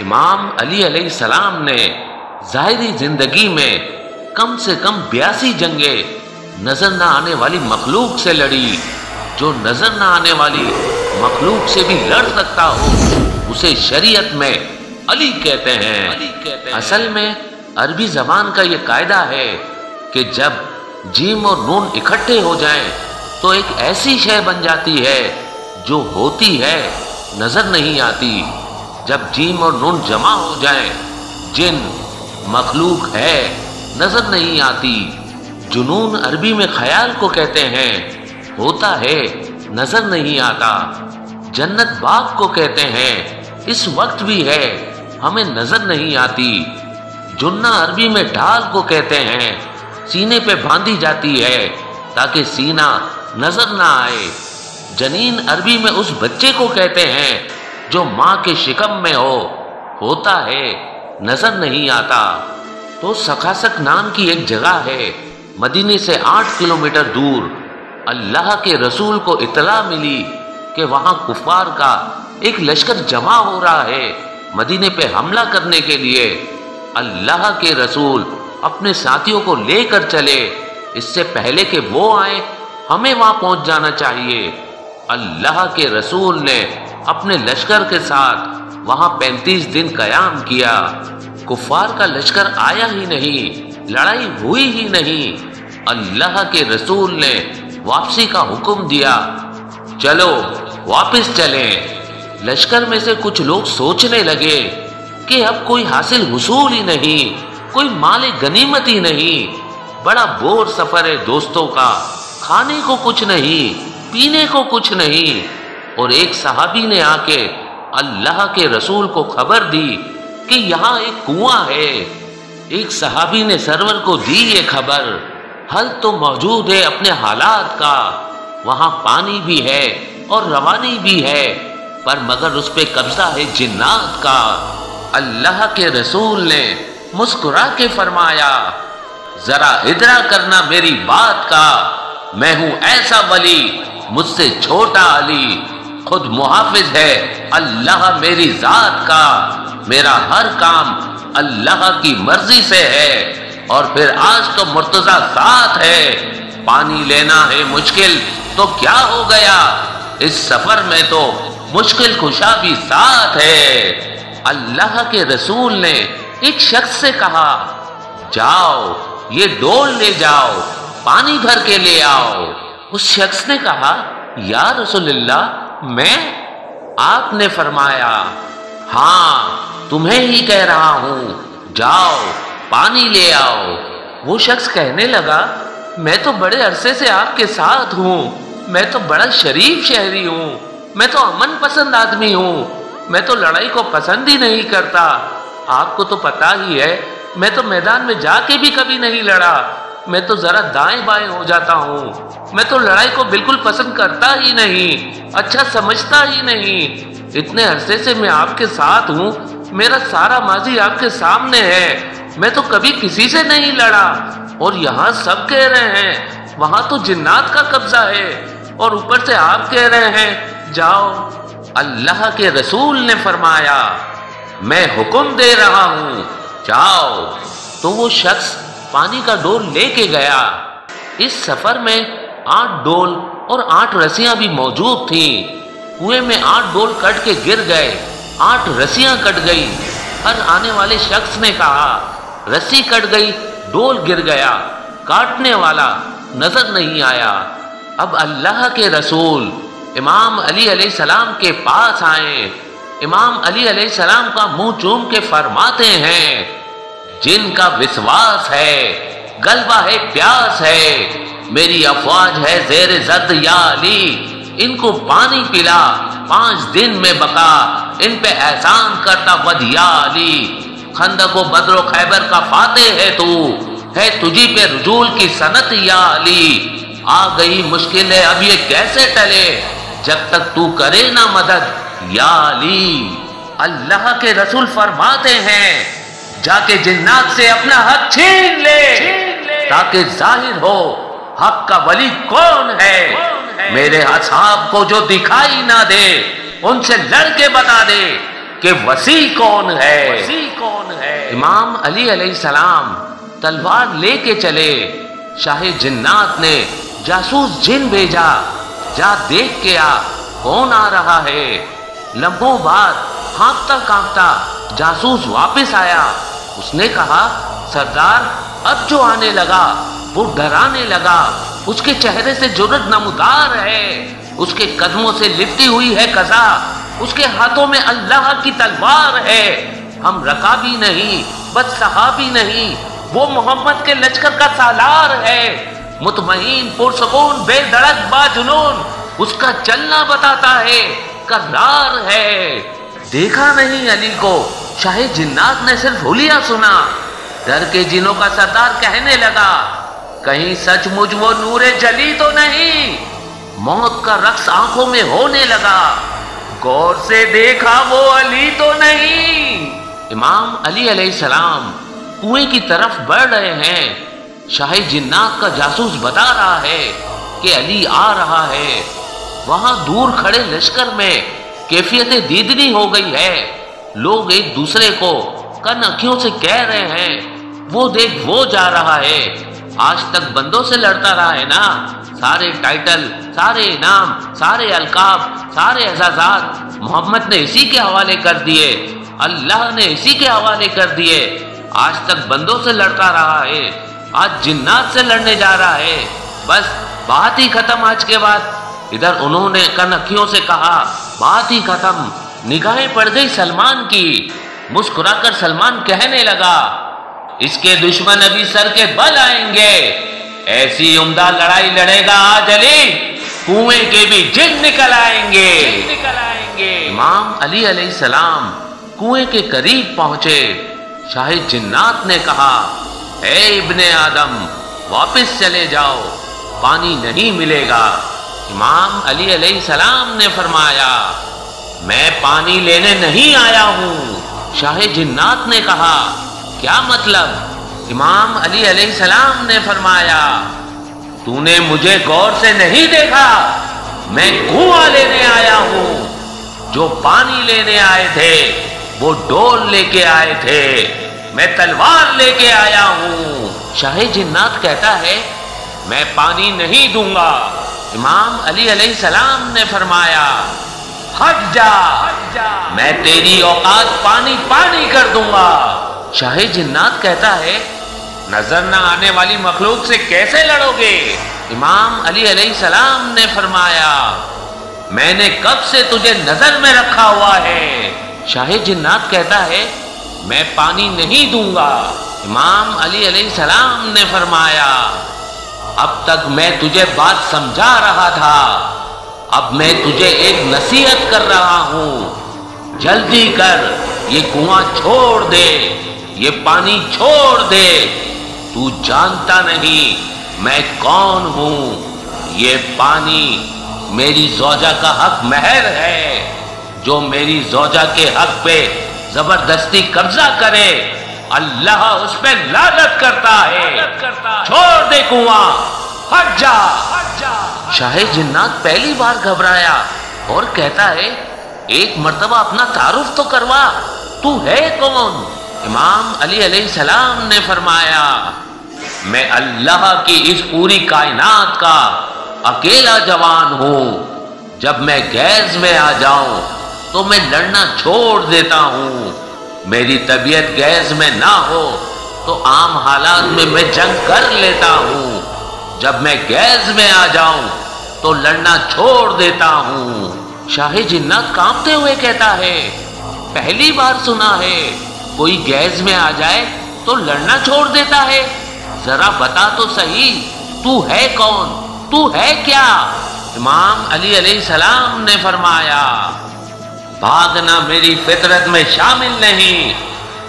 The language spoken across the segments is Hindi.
इमाम अली अलैहि सलाम ने ज़ाहिरी ज़िंदगी में कम से कम 82 जंगें नज़र ना आने वाली मखलूक से लड़ी। जो नज़र ना आने वाली मखलूक से भी लड़ सकता हो उसे शरीयत में अली कहते हैं। असल में अरबी ज़बान का ये कायदा है कि जब जीम और नून इकट्ठे हो जाएं तो एक ऐसी शय बन जाती है जो होती है नज़र नहीं आती। जब जीम और नून जमा हो जाएं, जिन मखलूक है नज़र नहीं आती। जुनून अरबी में ख्याल को कहते हैं, होता है नज़र नहीं आता। जन्नत बाग को कहते हैं, इस वक्त भी है हमें नज़र नहीं आती। जुन्ना अरबी में ढाल को कहते हैं, सीने पे बांधी जाती है ताकि सीना नज़र ना आए। जनीन अरबी में उस बच्चे को कहते हैं जो माँ के शिकम में हो, होता है नज़र नहीं आता। तो सखासक नाम की एक जगह है मदीने से 8 किलोमीटर दूर। अल्लाह के रसूल को इतला मिली कि वहाँ कुफार का एक लश्कर जमा हो रहा है मदीने पे हमला करने के लिए। अल्लाह के रसूल अपने साथियों को लेकर चले, इससे पहले कि वो आए हमें वहाँ पहुँच जाना चाहिए। अल्लाह के रसूल ने अपने लश्कर के साथ वहाँ 35 दिन कयाम किया। कुफार का लश्कर आया ही नहीं, लड़ाई हुई ही नहीं। अल्लाह के रसूल ने वापसी का हुक्म दिया, चलो वापस चलें। लश्कर में से कुछ लोग सोचने लगे कि अब कोई हासिल हुसूल ही नहीं, कोई माल गनीमत ही नहीं। बड़ा बोर सफर है दोस्तों का, खाने को कुछ नहीं, पीने को कुछ नहीं। और एक सहाबी ने आके अल्लाह के रसूल को खबर दी कि यहाँ एक कुआं है। एक सहाबी ने सरवर को दी ये खबर, हल तो मौजूद है अपने हालात का। वहाँ पानी भी है और रवानी भी है, पर मगर उस पे कब्जा है जिन्नात का। अल्लाह के रसूल ने मुस्कुरा के फरमाया, जरा इदरा करना मेरी बात का, मैं हूँ ऐसा वली, मुझसे छोटा अली, खुद मुहाफिज है अल्लाह मेरी जात का। मेरा हर काम अल्लाह की मर्जी से है, और फिर आज तो मुर्तजा साथ है। पानी लेना है मुश्किल तो क्या हो गया, इस सफर में तो मुश्किल खुशा भी साथ है। अल्लाह के रसूल ने एक शख्स से कहा, जाओ ये डोल ले जाओ, पानी भर के ले आओ। उस शख्स ने कहा, या रसूलल्लाह मैं? आपने फरमाया, हाँ तुम्हें ही कह रहा हूँ, जाओ पानी ले आओ। वो शख्स कहने लगा, मैं तो बड़े अरसे से आपके साथ हूँ, मैं तो बड़ा शरीफ शहरी हूँ, मैं तो अमन पसंद आदमी हूँ, मैं तो लड़ाई को पसंद ही नहीं करता। आपको तो पता ही है मैं तो मैदान में जाके भी कभी नहीं लड़ा, मैं तो जरा दाएं बाएं हो जाता हूँ, मैं तो लड़ाई को बिल्कुल पसंद करता ही नहीं, अच्छा समझता ही नहीं। इतने अरसे से मैं आपके साथ हूँ, मेरा सारा माजी आपके सामने है, मैं तो कभी किसी से नहीं लड़ा। और यहाँ सब कह रहे हैं वहाँ तो जिन्नात का कब्जा है, और ऊपर से आप कह रहे हैं जाओ। अल्लाह के रसूल ने फरमाया, मैं हुक्म दे रहा हूँ, जाओ। तो वो शख्स पानी का डोल लेके गया। इस सफर में 8 डोल और 8 रस्सियां भी मौजूद थीं। कुएं में 8 डोल कट के गिर गए, 8 रस्सियां कट गई। हर आने वाले शख्स ने कहा, रस्सी कट गई, डोल गिर गया, काटने वाला नजर नहीं आया। अब अल्लाह के रसूल इमाम अली अलैहि सलाम के पास आए। इमाम अली अलैहि सलाम का मुंह चूम के फरमाते हैं, जिनका विश्वास है, गलबा है, प्यास है, मेरी अफवाज है ज़ेरे ज़र्द या अली, इनको पानी पिला 5 दिन में बका, इन पे एहसान करता वद या अली। खंडक व बद्र व खैबर का फातेह है तू, है तुझी पे रुजूल की सनत या अली। आ गई मुश्किल है अब ये कैसे टले, जब तक तू करे ना मदद या अली। अल्लाह के रसूल फरमाते हैं, जाके जिन्नात से अपना हक छीन ले, ताकि जाहिर हो हक का वली कौन है। मेरे असहाब को जो दिखाई ना दे उनसे लड़के बता दे कि वसी कौन है? इमाम अली अलैहि सलाम तलवार लेके चले, शाहे जिन्नात ने जासूस जिन भेजा, जा देख के आ कौन आ रहा है। लम्बों बाद कांपता कांपता जासूस वापस आया, उसने कहा सरदार अब जो आने लगा वो डराने लगा, उसके चेहरे से जुर्रत नमदार है, उसके कदमों से लिपटी हुई है कजा, उसके हाथों में अल्लाह की तलवार है। हम रकाबी नहीं, बस सहाबी नहीं, वो मोहम्मद के लश्कर का सालार है। मुतमईन, पुरसकून, बेधड़क, बाजुनून, उसका चलना बताता है, करार है। देखा नहीं अली को, शाहे जिन्नात ने सिर्फ हुलिया सुना। डर के जिनों का सरदार कहने लगा, कहीं सचमुच वो नूरे जली तो नहीं? मौत का रक्स आंखों में होने लगा, गौर से देखा वो अली तो नहीं? इमाम अली अलैहिस्सलाम कुएं की तरफ बढ़ रहे हैं। शाहे जिन्नात का जासूस बता रहा है कि अली आ रहा है। वहां दूर खड़े लश्कर में कैफियत दीदनी हो गई है, लोग एक दूसरे को कन आंखियों से कह रहे हैं, वो देख वो जा रहा है। आज तक बंदों से लड़ता रहा है ना, सारे टाइटल, सारे इनाम, सारे अलकाब, सारे एजाजात मोहम्मद ने इसी के हवाले कर दिए, अल्लाह ने इसी के हवाले कर दिए। आज तक बंदों से लड़ता रहा है, आज जिन्नात से लड़ने जा रहा है। बस बात ही खत्म आज के बाद। इधर उन्होंने कन आंखियों से कहा, बात ही खत्म। निगाहें पड़ गई सलमान की। मुस्कुराकर सलमान कहने लगा, इसके दुश्मन अभी सर के बल आएंगे, ऐसी उम्दा लड़ाई लड़ेगा आज अली, कुएं के भी जिन निकल आएंगे। इमाम अली अलैहिस्सलाम कुएं के करीब पहुंचे। शाहे जिन्नात ने कहा, ए इब्ने आदम, वापस चले जाओ, पानी नहीं मिलेगा। इमाम अली अलैहिस्सलाम ने फरमाया, मैं पानी लेने नहीं आया हूँ। शाहे जिन्नात ने कहा, क्या मतलब? इमाम अली अलैहिस्सलाम ने फरमाया, तूने मुझे गौर से नहीं देखा, मैं कुआं लेने आया हूँ। जो पानी लेने आए थे वो डोल लेके आए थे, मैं तलवार लेके आया हूँ। शाहे जिन्नात कहता है, मैं पानी नहीं दूंगा। इमाम अली अलैहिस्सलाम ने फरमाया, हट जा, मैं तेरी औकात पानी पानी कर दूंगा। शाहे जिन्नात कहता है, नजर न आने वाली मखलूक से कैसे लड़ोगे? इमाम अली अलैहिस्सलाम ने फरमाया, मैंने कब से तुझे नजर में रखा हुआ है। शाहे जिन्नात कहता है, मैं पानी नहीं दूंगा। इमाम अली अलैहिस्सलाम ने फरमाया, अब तक मैं तुझे बात समझा रहा था, अब मैं तुझे एक नसीहत कर रहा हूँ, जल्दी कर, ये कुआं छोड़ दे, ये पानी छोड़ दे। तू जानता नहीं मैं कौन हूँ, ये पानी मेरी ज़ौजा का हक महर है, जो मेरी ज़ौजा के हक पे जबरदस्ती कब्जा करे अल्लाह उस पे लानत करता है। छोड़ दे कुआं, हट जा। शाहे जिन्नात पहली बार घबराया और कहता है, एक मर्तबा अपना तारुफ तो करवा, तू है कौन? इमाम अली अलैहिस्सलाम ने फरमाया, मैं अल्लाह की इस पूरी कायनात का अकेला जवान हूँ। जब मैं गैज में आ जाऊँ तो मैं लड़ना छोड़ देता हूँ, मेरी तबीयत गैज में ना हो तो आम हालात में मैं जंग कर लेता हूँ। जब मैं गैस में आ जाऊं तो लड़ना छोड़ देता हूँ। शाहे जिन्नात कांपते हुए कहता है, पहली बार सुना है कोई गैस में आ जाए तो लड़ना छोड़ देता है, जरा बता तो सही, तू है कौन, तू है क्या? इमाम अली अलैहिस्सलाम ने फरमाया, भागना मेरी फितरत में शामिल नहीं,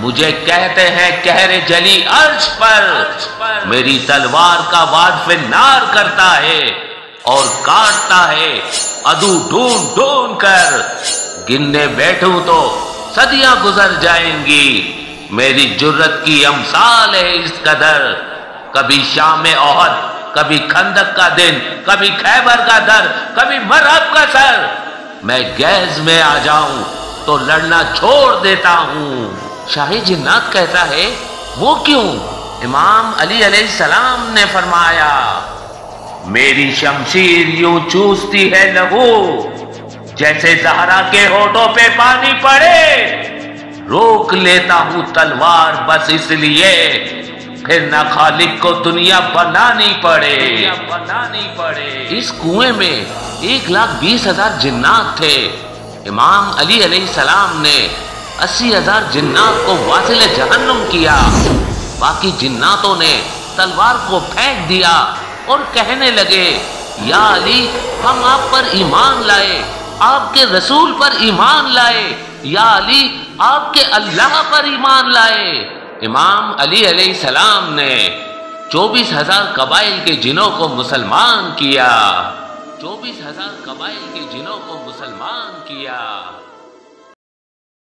मुझे कहते हैं कहरे जली अर्श पर, मेरी तलवार का वादफे नार करता है और काटता है अदू ढूंढ कर। गिनने बैठूं तो सदियां गुजर जाएंगी, मेरी जुर्रत की अमसाल है इस कदर। कभी शामे ओहद, कभी खंडक का दिन, कभी खैबर का दर, कभी मरहब का सर। मैं गैज में आ जाऊं तो लड़ना छोड़ देता हूँ। शाहे जिन्नात कहता है वो क्यों? इमाम अली अलैहि सलाम ने फरमाया, मेरी शमशीर यूं चूसती है लहू जैसे जहरा के होठों पे पानी पड़े, रोक लेता हूँ तलवार बस इसलिए फिर ना खालिक को दुनिया बनानी पड़े। इस कुएं में 1,20,000 जिन्नात थे। इमाम अली अलैहि सलाम ने 80,000 जिन्नात को वासिल जहन्नुम किया। बाकी जिन्नातों ने तलवार को फेंक दिया और कहने लगे, या अली हम आप पर ईमान लाए, आपके रसूल पर ईमान लाए, या अली आपके अल्लाह पर ईमान लाए। इमाम अली अलैहि सलाम ने 24,000 कबाइल के जिनों को मुसलमान किया।